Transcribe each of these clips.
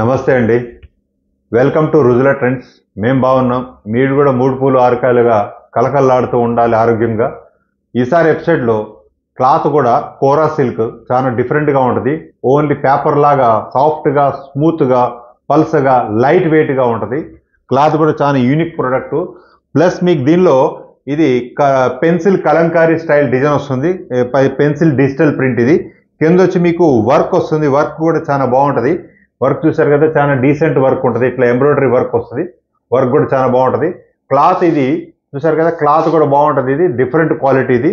నమస్తే అండి, welcome to రుజుల trends. మేము బాగున్నాం, మీరు కూడా మూడు పూలు ఆరకాయలుగా కలకల్లాడుతూ ఉండాలి ఆరోగ్యంగా. ఈసారి ఎపిసోడ్లో క్లాత్ కూడా కోరా సిల్క్ చాలా డిఫరెంట్గా ఉంటుంది. ఓన్లీ పేపర్ లాగా సాఫ్ట్గా, స్మూత్గా, పల్సగా, లైట్ వెయిట్గా ఉంటుంది. క్లాత్ కూడా చాలా యూనిక్ ప్రోడక్ట్. ప్లస్ మీకు దీనిలో ఇది పెన్సిల్ కలంకారీ స్టైల్ డిజైన్ వస్తుంది. పెన్సిల్ డిజిటల్ ప్రింట్ ఇది. కింద వచ్చి మీకు వర్క్ వస్తుంది. వర్క్ కూడా చాలా బాగుంటుంది. వర్క్ చూసారు కదా, చాలా డీసెంట్ వర్క్ ఉంటుంది. ఇట్లా ఎంబ్రాయిడరీ వర్క్ వస్తుంది. వర్క్ కూడా చాలా బాగుంటుంది. క్లాత్ ఇది చూసారు కదా, క్లాత్ కూడా బాగుంటుంది. ఇది డిఫరెంట్ క్వాలిటీ. ఇది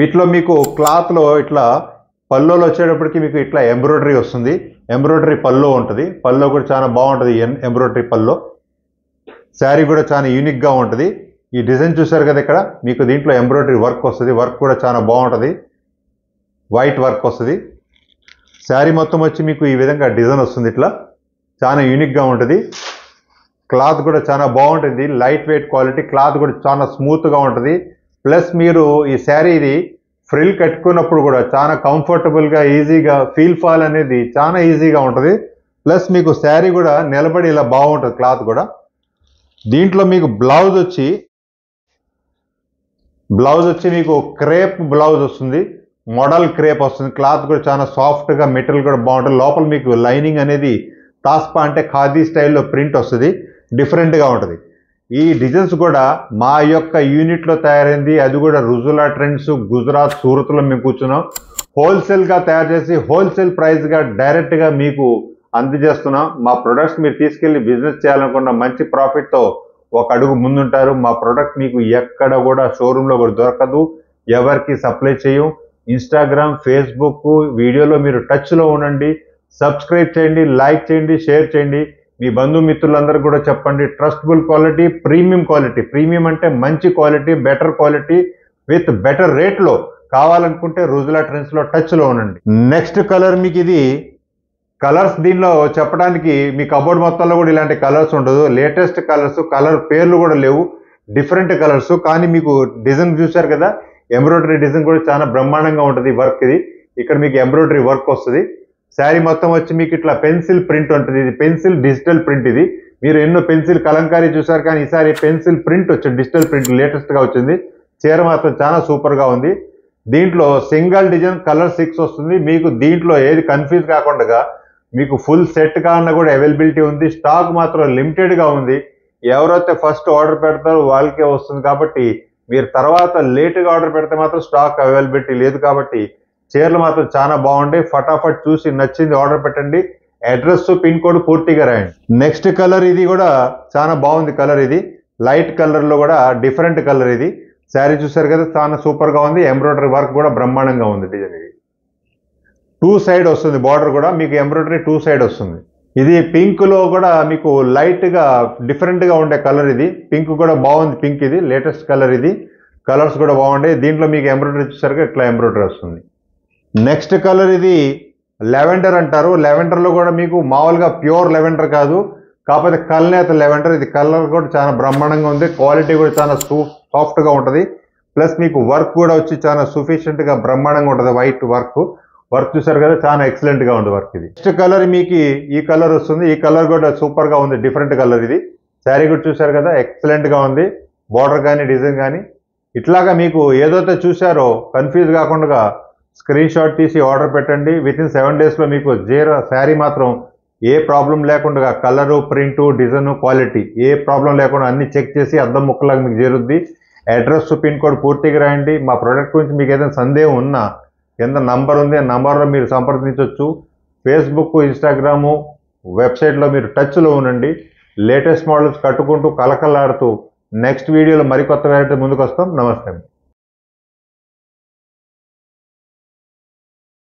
వీటిలో మీకు క్లాత్లో ఇట్లా పల్లోలో వచ్చేటప్పటికి మీకు ఇట్లా ఎంబ్రాయిడరీ వస్తుంది. ఎంబ్రాయిడరీ పల్లో ఉంటుంది. పల్లో కూడా చాలా బాగుంటుంది. ఎంబ్రాయిడరీ పల్లో శారీ కూడా చాలా యూనిక్గా ఉంటుంది. ఈ డిజైన్ చూసారు కదా, ఇక్కడ మీకు దీంట్లో ఎంబ్రాయిడరీ వర్క్ వస్తుంది. వర్క్ కూడా చాలా బాగుంటుంది. వైట్ వర్క్ వస్తుంది. శారీ మొత్తం వచ్చి మీకు ఈ విధంగా డిజైన్ వస్తుంది. ఇట్లా చాలా యూనిక్గా ఉంటుంది. క్లాత్ కూడా చాలా బాగుంటుంది. Light weight quality. క్లాత్ కూడా చాలా స్మూత్గా ఉంటుంది. ప్లస్ మీరు ఈ శారీ ఇది ఫ్రిల్ కట్టుకున్నప్పుడు కూడా చాలా కంఫర్టబుల్గా, ఈజీగా ఫీల్ ఫాల్ అనేది చాలా ఈజీగా ఉంటుంది. ప్లస్ మీకు శారీ కూడా నిలబడి ఇలా బాగుంటుంది. క్లాత్ కూడా దీంట్లో మీకు బ్లౌజ్ వచ్చి మీకు క్రేప్ బ్లౌజ్ వస్తుంది. మోడల్ క్రేప్ వస్తుంది. క్లాత్ కూడా చాలా సాఫ్ట్గా, మెటీరియల్ కూడా బాగుంటుంది. లోపల మీకు లైనింగ్ అనేది తాస్పా అంటే ఖాదీ స్టైల్లో ప్రింట్ వస్తుంది. డిఫరెంట్గా ఉంటుంది. ఈ డిజైన్స్ కూడా మా యొక్క యూనిట్లో తయారైంది. అది కూడా రుజులా ట్రెండ్స్, గుజరాత్, సూరత్లో మేము కూర్చున్నాం. హోల్సేల్గా తయారు చేసి హోల్సేల్ ప్రైస్గా డైరెక్ట్గా మీకు అందజేస్తున్నాం. మా ప్రొడక్ట్స్ మీరు తీసుకెళ్ళి బిజినెస్ చేయాలనుకున్న మంచి ప్రాఫిట్తో ఒక అడుగు ముందుంటారు. మా ప్రొడక్ట్ మీకు ఎక్కడ కూడా షోరూంలో కూడా దొరకదు. ఎవరికి సప్లై చేయం. ఇన్స్టాగ్రామ్, ఫేస్బుక్ వీడియోలో మీరు టచ్లో ఉండండి. సబ్స్క్రైబ్ చేయండి, లైక్ చేయండి, షేర్ చేయండి. మీ బంధుమిత్రులందరూ కూడా చెప్పండి. Trustable quality, premium quality. Premium అంటే మంచి quality, better quality with better రేట్లో కావాలనుకుంటే రుజులా ట్రెండ్స్లో టచ్లో ఉండండి. నెక్స్ట్ కలర్ మీకు ఇది. కలర్స్ దీనిలో చెప్పడానికి మీ కబోర్డ్ మొత్తంలో కూడా ఇలాంటి కలర్స్ ఉండదు. లేటెస్ట్ కలర్స్, కలర్ పేర్లు కూడా లేవు. Different colours. కానీ మీకు డిజైన్ చూశారు కదా, ఎంబ్రాయిడరీ డిజైన్ కూడా చాలా బ్రహ్మాండంగా ఉంటుంది. వర్క్ ఇది. ఇక్కడ మీకు ఎంబ్రాయిడరీ వర్క్ వస్తుంది. శారీ మొత్తం వచ్చి మీకు ఇట్లా పెన్సిల్ ప్రింట్ ఉంటుంది. ఇది పెన్సిల్ డిజిటల్ ప్రింట్. ఇది మీరు ఎన్నో పెన్సిల్ కలంకారీ చూసారు, కానీ ఈసారి పెన్సిల్ ప్రింట్ వచ్చింది. డిజిటల్ ప్రింట్ లేటెస్ట్గా వచ్చింది. చీర మాత్రం చాలా సూపర్గా ఉంది. దీంట్లో సింగిల్ డిజైన్ కలర్ 6 వస్తుంది. మీకు దీంట్లో ఏది కన్ఫ్యూజ్ కాకుండా మీకు ఫుల్ సెట్ కావాలన్నా కూడా అవైలబిలిటీ ఉంది. స్టాక్ మాత్రం లిమిటెడ్గా ఉంది. ఎవరైతే ఫస్ట్ ఆర్డర్ పెడతారో వాళ్ళకే వస్తుంది. కాబట్టి మీరు తర్వాత లేటుగా ఆర్డర్ పెడితే మాత్రం స్టాక్ అవైలబిలిటీ లేదు. కాబట్టి చీరలు మాత్రం చాలా బాగుంటాయి. ఫటాఫట్ చూసి నచ్చింది ఆర్డర్ పెట్టండి. అడ్రస్, పిన్ కోడ్ పూర్తిగా రాయండి. నెక్స్ట్ కలర్ ఇది కూడా చాలా బాగుంది. కలర్ ఇది లైట్ కలర్లో కూడా డిఫరెంట్ కలర్. ఇది శారీ చూసారు కదా, చాలా సూపర్గా ఉంది. ఎంబ్రాయిడరీ వర్క్ కూడా బ్రహ్మాండంగా ఉంది. డిజైన్ ఇది 2 సైడ్ వస్తుంది. బార్డర్ కూడా మీకు ఎంబ్రాయిడరీ 2 సైడ్ వస్తుంది. ఇది పింక్లో కూడా మీకు లైట్గా డిఫరెంట్గా ఉండే కలర్. ఇది పింక్ కూడా బాగుంది. పింక్ ఇది లేటెస్ట్ కలర్. ఇది కలర్స్ కూడా బాగుండే. దీంట్లో మీకు ఎంబ్రాయిడరీ వచ్చేసరికి ఇట్లా ఎంబ్రాయిడరీ వస్తుంది. నెక్స్ట్ కలర్ ఇది లెవెండర్ అంటారు. లెవెండర్లో కూడా మీకు మామూలుగా ప్యూర్ లెవెండర్ కాదు, కాకపోతే కల్నేత లెవెండర్. ఇది కలర్ కూడా చాలా బ్రహ్మాండంగా ఉంది. క్వాలిటీ కూడా చాలా సాఫ్ట్గా ఉంటుంది. ప్లస్ మీకు వర్క్ కూడా వచ్చి చాలా సఫిషియెంట్గా బ్రహ్మాండంగా ఉంటుంది. వైట్ వర్క్ చూసారు కదా, చాలా ఎక్సలెంట్గా ఉంది వర్క్ ఇది. నెక్స్ట్ కలర్ మీకు ఈ కలర్ వస్తుంది. ఈ కలర్ కూడా సూపర్గా ఉంది. డిఫరెంట్ కలర్ ఇది. శారీ కూడా చూసారు కదా, ఎక్సలెంట్గా ఉంది. బార్డర్ కానీ డిజైన్ కానీ. ఇట్లాగా మీకు ఏదైతే చూసారో కన్ఫ్యూజ్ కాకుండా స్క్రీన్ షాట్ తీసి ఆర్డర్ పెట్టండి. వితిన్ 7 డేస్లో మీకు శారీ మాత్రం ఏ ప్రాబ్లం లేకుండా కలరు, ప్రింటు, డిజైను, క్వాలిటీ ఏ ప్రాబ్లం లేకుండా అన్ని చెక్ చేసి అద్దం ముక్కలాగా మీకు చేరుద్ది. అడ్రస్, పిన్ కోడ్ పూర్తిగా రాయండి. మా ప్రోడక్ట్ గురించి మీకు ఏదైనా సందేహం ఉన్నా కింద నంబర్ ఉంది. ఆ నంబర్లో మీరు సంప్రదించవచ్చు. ఫేస్బుక్, ఇన్స్టాగ్రాము, వెబ్సైట్లో మీరు టచ్లో ఉండండి. లేటెస్ట్ మోడల్స్ కట్టుకుంటూ కలకలాడుతూ నెక్స్ట్ వీడియోలో మరికొత్త వెరైటీ ముందుకు వస్తాం. నమస్తే.